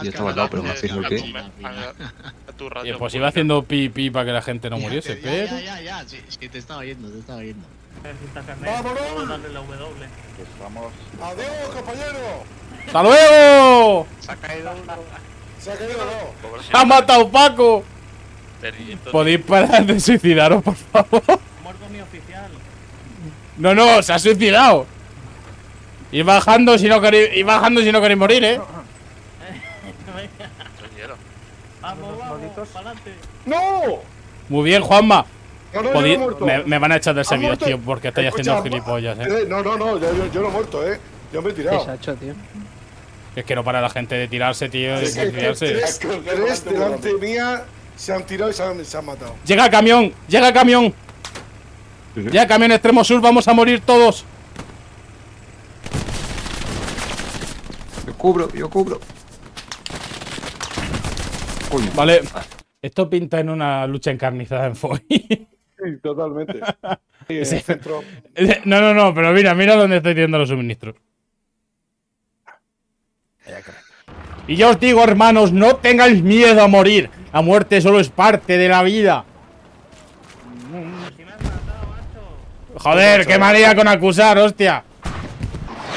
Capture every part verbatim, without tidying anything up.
Yo estaba al lado, pero me fijo que... Y pues iba haciendo pipí para que la gente no muriese, pero... Ya, ya, ya, sí, te estaba oyendo, te estaba oyendo. ¡Vámonos! ¡Adiós, compañero! ¡Hasta luego! Se ha caído uno. Se ha caído uno. ¡Ha matado Paco! ¿Podéis parar de suicidaros, por favor? Ha muerto mi oficial. No, no, se ha suicidado. Y bajando si no queréis, y bajando si no queréis morir, eh. Vamos, vamos, pa'lante. ¡No! Muy bien, Juanma. No, no, yo no he me, me van a echar del servidor, tío, porque estáis Escucha, haciendo gilipollas, eh. No, no, no, yo, yo, yo no he muerto, eh. Yo me he tirado. ¿Qué se ha hecho, tío? Es que no para la gente de tirarse, tío. De tirarse. Tres, tres delante mía se han tirado y se han, se han matado. Llega el camión, llega el camión. ¿Sí? Ya, camión extremo sur, vamos a morir todos. Yo cubro, yo cubro. Uy. Vale, esto pinta en una lucha encarnizada en Foy. Sí, totalmente. Sí, sí. Centro... No, no, no, pero mira, mira dónde estoy tirando los suministros. Y yo os digo, hermanos, no tengáis miedo a morir. La muerte solo es parte de la vida. Joder, qué manía con acusar, hostia.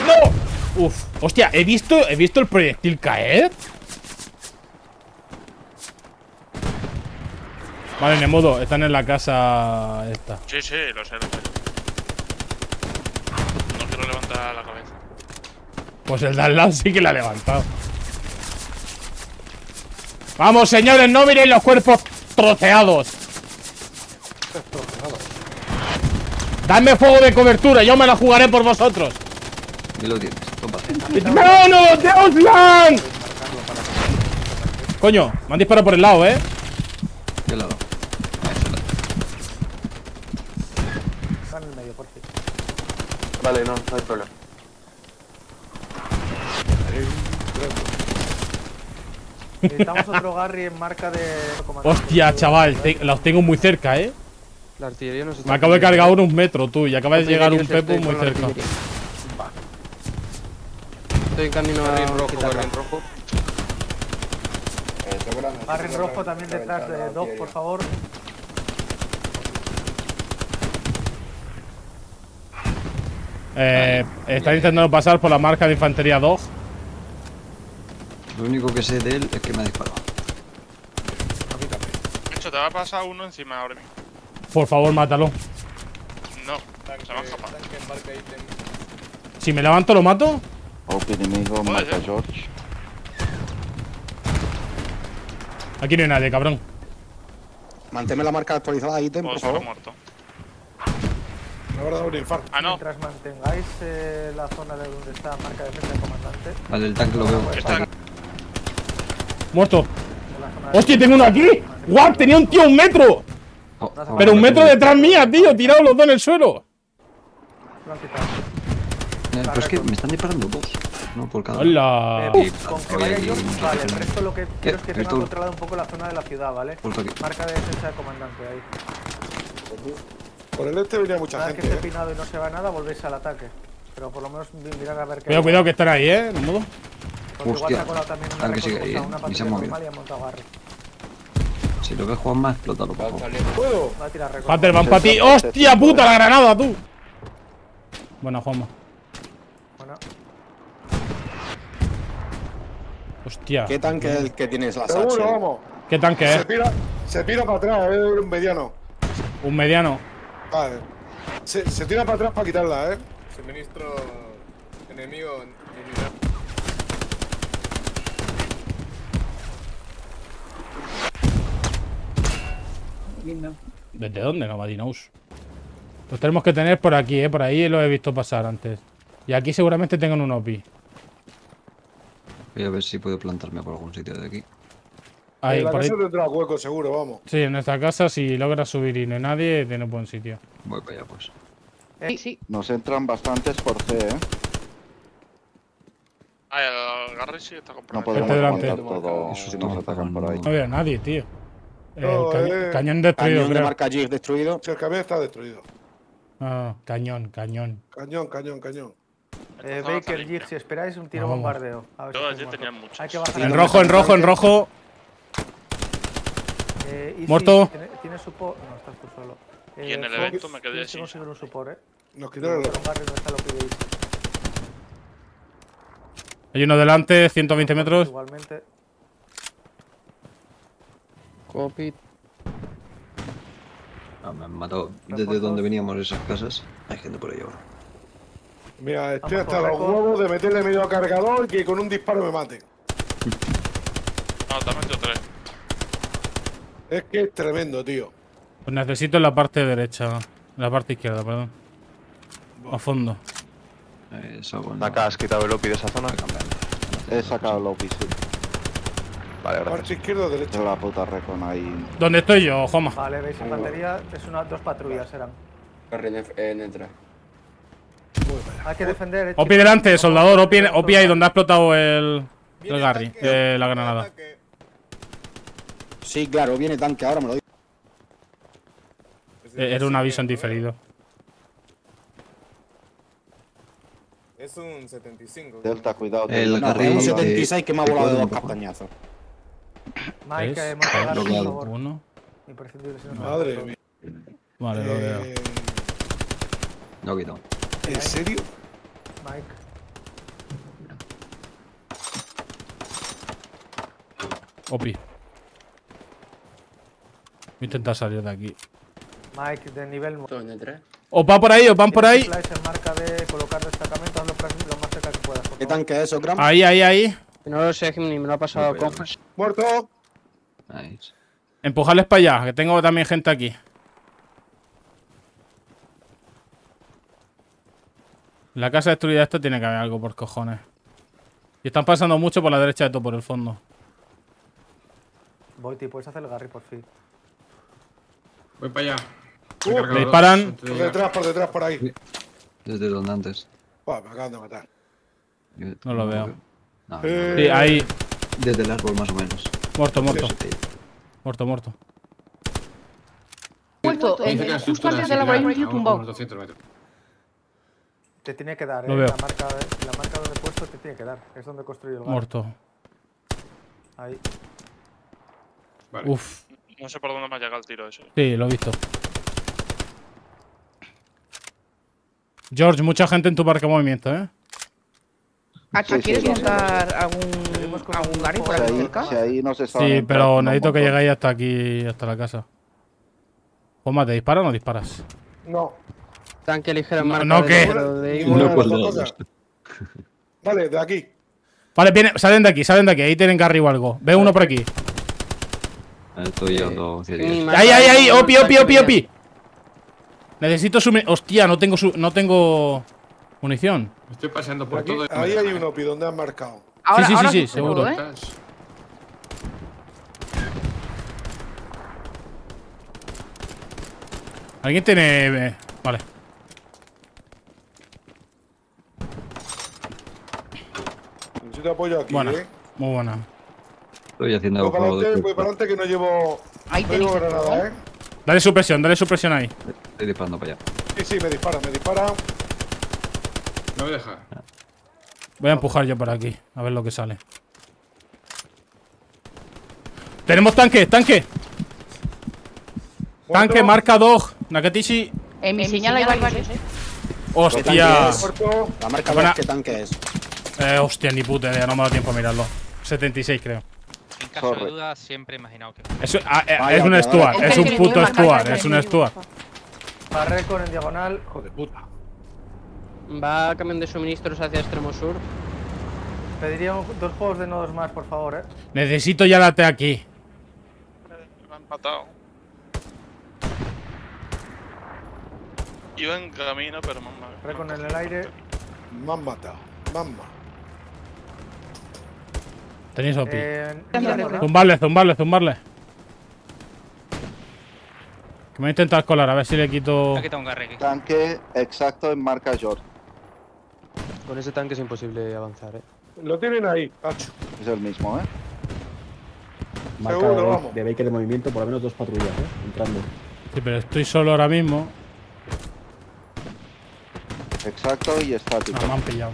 ¡No! Uf, hostia, ¿he visto, he visto el proyectil caer? Vale, Nemudo, están en la casa esta. Sí, sí, lo sé, lo sé. No quiero levantar la cabeza. Pues el de al lado sí que la ha levantado. ¡Vamos, señores! ¡No miréis los cuerpos troceados! ¡Dadme fuego de cobertura! ¡Yo me la jugaré por vosotros! Y lo tienes, tómate. ¡No, no! ¡De Auslan! Coño, me han disparado por el lado, ¿eh? Del lado. Están en el medio, por fin. Vale, no, no hay problema. Necesitamos otro Garry en marca de... Hostia, chaval, te, los tengo muy cerca, ¿eh? La artillería no se Me acabo de cargar uno un metro, tú, y acaba de llegar un Pepo muy cerca. Estoy en camino a Garry rojo, Garry en rojo. Garry rojo también detrás de Doc, por favor. Eh, están intentando pasar por la marca de infantería Dog. Lo único que sé de él es que me ha disparado. A mí también. De hecho, te va a pasar uno encima ahora mismo. Por favor, mátalo. No, tanque, se va a escapar. Si me levanto, ¿lo mato? Ok, enemigo, mata a George. Aquí no hay nadie, cabrón. Manténme la marca actualizada de ítem, por favor. Muerto. Me habrá dado un infarto. Ah, no. Mientras mantengáis eh, la zona de donde está marca de defensa del comandante. Vale, el tanque lo veo. Está muerto. ¡Hostia, tengo uno aquí! ¡Guau! ¡Tenía un tío un metro! Pero un metro detrás mía, tío. Tirados los dos en el suelo. Eh, pero es que me están disparando dos. No, por cada ¡Hola! Eh, con que vaya yo, vale. El resto lo que quiero es que tengan controlado un poco la zona de la ciudad, ¿vale? Marca de defensa del comandante ahí. Por el este venía mucha gente. Cada vez que esté pinado y no se va nada, volvéis al ataque. Pero por lo menos mirad a ver qué. Cuidado, cuidado que están ahí, ¿eh? ¿No? Hostia, al que sigue ahí, y se ha movido. Si lo que juegas más, explótalo, por favor. ¡Puedo! Pater, van para ti. ¡Hostia puta, la granada, tú! Buena, Juanma. Buena. Hostia. ¿Qué tanque es el que tienes la Sache? ¿Qué tanque es? Se tira, se tira para atrás, a ver, un mediano. Un mediano. Vale. Se, se tira para atrás para quitarla, eh. Suministro enemigo en unidad. ¿Desde dónde, Navadinaus? Los tenemos que tener por aquí, eh. Por ahí los he visto pasar antes. Y aquí seguramente tengan un O P I. Voy a ver si puedo plantarme por algún sitio de aquí. Ahí, en la por casa ahí. Tendrá hueco, seguro, vamos. Sí, en esta casa, si logras subir y no hay nadie, tiene un buen sitio. Voy para allá, pues. Eh, sí. Nos entran bastantes por C, eh. Ah, el Garry sí está comprado. No podemos aguantar todo si nos atacan por ahí. No veo a nadie, tío. No, el ca eh, cañón destruido, cañón de marca G destruido. Sí, el camión está destruido. Ah, cañón, cañón. Cañón, cañón, cañón. Eh, Baker, Jig, si esperáis un tiro bombardeo. A ver, todas ya tenían muchos. Hay que bajar en rojo, en rojo, en rojo. Eh, Easy, Muerto. ¿Tiene, tiene support? No, estás tú solo. Eh, y en el Fox, evento me quedé así. Conseguir un support, eh. Nos quitaron los barrios donde está lo que veis. Hay uno delante, ciento veinte metros. Igualmente. Copy. Ah, me han matado desde donde veníamos esas casas. Hay gente por ahí ahora. Mira, estoy hasta los huevos de meterle medio a cargador que con un disparo me mate. No, te han metido tres. Es que es tremendo, tío. Pues necesito la parte derecha. La parte izquierda, perdón. A fondo. Eso, bueno. Acá has quitado el O P I de esa zona. He sacado el O P I, sí. Vale, gracias. Parte izquierda o derecha. La puta recona ahí. ¿Dónde estoy yo, Joma? Vale, veis en batería, es una, dos patrullas eran. En entra. Hay que defender. O P I delante, soldador. O P I ahí donde ha explotado el, el Garry, eh, la granada. Sí, claro, viene tanque, ahora me lo digo. Era un aviso en diferido. Es un setenta y cinco. Delta, cuidado. El Garry es un setenta y seis que me ha volado de dos castañazos. Mike, hemos dado por favor. Uno. Madre mía. Vale, lo veo. No quito. ¿En serio? Mike. Opi. Voy a intentar salir de aquí. Mike, de nivel. O va por ahí, o van por ahí. ¿Qué tanque es eso, Cram? Ahí, ahí, ahí. No lo sé, ni me lo ha pasado Confes. ¡Muerto! Nice. Empujarles para allá, que tengo también gente aquí. La casa destruida esta tiene que haber algo por cojones. Y están pasando mucho por la derecha de todo, por el fondo. Boiti, puedes hacer el Garry por fin. Voy para allá. Uh, le disparan. Por detrás, por detrás, por ahí. Desde donde antes. Buah, me acaban de matar. No lo veo. No, eh... no. Sí, ahí. Desde el árbol, más o menos. Muerto, muerto. Sí, sí. Muerto, muerto. Muerto, justo antes de la barriga tumbado. Te tiene que dar, eh. La marca, la marca donde he puesto te tiene que dar. Es donde he construido el barrio. Muerto. Ahí. Vale. Uf. No sé por dónde me ha llegado el tiro ese. Sí, lo he visto. George, mucha gente en tu parque de movimiento, eh. ¿Hasta sí, quieres sí, montar sí, algún, algún Garry por aquí cerca? Si ahí no se sí, pero necesito que llegáis hasta aquí, hasta la casa. Joma, ¿te disparas o no disparas? No. Tanque ligero en marca. No, no, ¿qué? De no, no, no, no. Vale, de aquí. Vale, viene, salen de aquí, salen de aquí. Ahí tienen Garry o algo. Ve uno por aquí. Estoy yo, dos. Ahí, ahí, ahí. Opi, opi, opi, opi. Necesito su... Hostia, no tengo su... No tengo... Munición. Estoy paseando por aquí, todo. Ahí hay un O P I donde han marcado. Ahora, sí, sí, ahora sí, sí, seguro. ¿Eh? ¿Alguien tiene...? Vale. Necesito apoyo aquí, buena, eh. Muy buena. Estoy haciendo algo. Voy para adelante, voy para adelante que no llevo... Ahí no llevo granada, eh. Dale supresión, dale supresión ahí. Estoy disparando para allá. Sí, sí, me dispara, me dispara. No me deja. Voy a empujar yo para aquí, a ver lo que sale. ¡Tenemos tanque! ¡Tanque! ¿Muerto? Tanque, marca Dog, Nakatishi. En mi señal hay varios, eh. ¡Hostia! La marca Dog, ¿qué tanque es? Eh, hostia, ni puta idea, no me da tiempo a mirarlo. setenta y seis, creo. En caso Sorry. de duda, siempre he imaginado que. Es, a, a, Vaya, es un Stuart, es un puto Stuart, es un Stuart. Barreco en diagonal, joder puta. Va a camión de suministros hacia extremo sur. Pediría dos juegos de nodos más, por favor, eh. Necesito ya la T aquí. Me han empatado. Iba en camino, pero me han matado. Recon en el aire. Me han matado. Mamba. Tenéis O P I. Eh, zumbarle, zumbarle, zumbarle. Que me voy a intentar colar, a ver si le quito. Aquí está un Garry. Tanque exacto en marca George. Con ese tanque es imposible avanzar, eh. Lo tienen ahí, Pacho. Es el mismo, eh. Marca Seguro, de, vamos. de Baker de movimiento, por lo menos dos patrullas, eh. Entrando. Sí, pero estoy solo ahora mismo. Exacto y estático. Ah, me han pillado.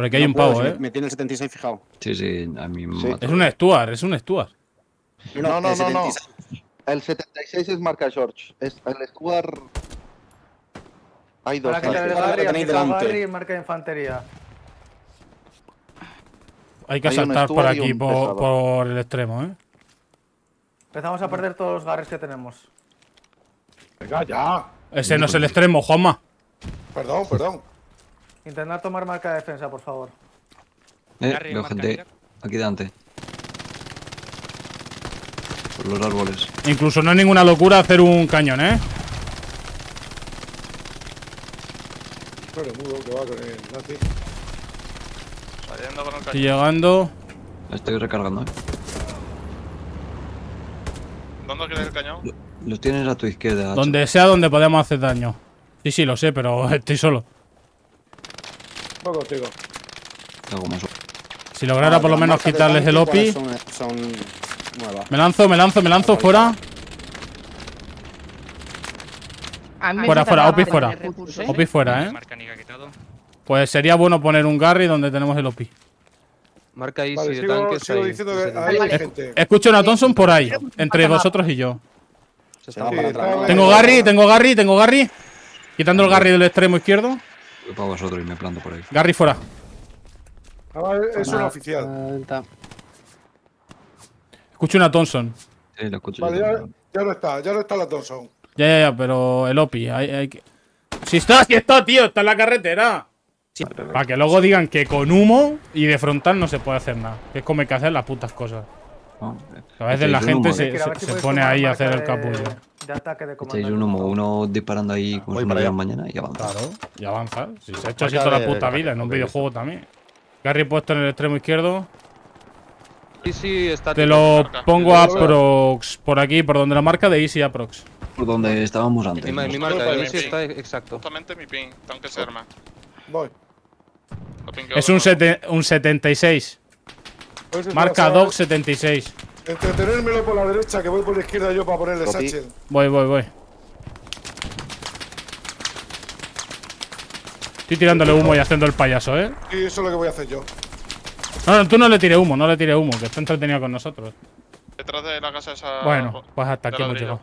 Por aquí no hay un puedo, pavo, ¿eh? Me tiene el setenta y seis fijado. Sí, sí, a mí me sí. Es un Stuart, es un Stuart. No, no, no, no, no. El setenta y seis es marca George. Es el Stuart. Hay dos. Para que te lo tenéis delante. Marca infantería. Hay que hay saltar por aquí, por, por el extremo, ¿eh? Empezamos a perder todos los garres que tenemos. Venga, ya. Ese no es el extremo, Juanma. Perdón, perdón. Intentad tomar marca de defensa, por favor. Eh, veo gente aquí delante. Por los árboles. Incluso no es ninguna locura hacer un cañón, ¿eh? Pero mudo que va con el nazi. Saliendo con el cañón. Estoy llegando. Estoy recargando, ¿eh? ¿Dónde quieres el cañón? Lo, los tienes a tu izquierda. Donde sea donde podamos hacer daño. Sí, sí, lo sé, pero estoy solo. Voy contigo. Si lograra ah, por lo menos quitarles el O P I. Son, son nuevas. Me lanzo, me lanzo, me lanzo, fuera. Fuera, fuera, O P I fuera. O P I fuera, eh. Pues sería bueno poner un Garry donde tenemos el O P I. Marca ahí, vale, si sigo, tanques sigo ahí. Que ahí hay gente. Escucho una Thompson por ahí, entre vosotros y yo. Se sí, para atrás. Tengo Garry, tengo Garry, tengo Garry. Quitando el Garry del extremo izquierdo. Voy para vosotros y me planto por ahí. Garry fuera. Ah, es una oficial. Escucho una Thompson. Sí, la escucho. Vale, ya, ya no está, ya no está la Thompson. Ya, ya, ya, pero el O P I, hay, hay que... Si está, si está, tío, está en la carretera. Sí. Para que luego digan que con humo y de frontal no se puede hacer nada. Es como hay que hacer las putas cosas. No, a veces la gente se, se, si se pone ahí a hacer el capullo. Echáis un humo, uno disparando ahí como si no hubiera mañana y avanzar. Claro, y avanzar. Si se ha hecho así toda la puta vida, en un videojuego también. Garry puesto en el extremo izquierdo. Sí, sí, está. Te lo pongo a Prox, por aquí, por donde la marca de Easy Aprox. Por donde estábamos antes. Mi, mi marca de Easy está exacto. Justamente mi ping, tengo que ser arma. Voy. Es un, un setenta y seis. Marca Dog setenta y seis. Entretenérmelo por la derecha, que voy por la izquierda yo para ponerle Satchel. Voy, voy, voy. Estoy tirándole humo y haciendo el payaso, ¿eh? Sí, eso es lo que voy a hacer yo. No, no, tú no le tires humo, no le tires humo, que está entretenido con nosotros. Detrás de la casa esa… Bueno, pues hasta aquí hemos llegado.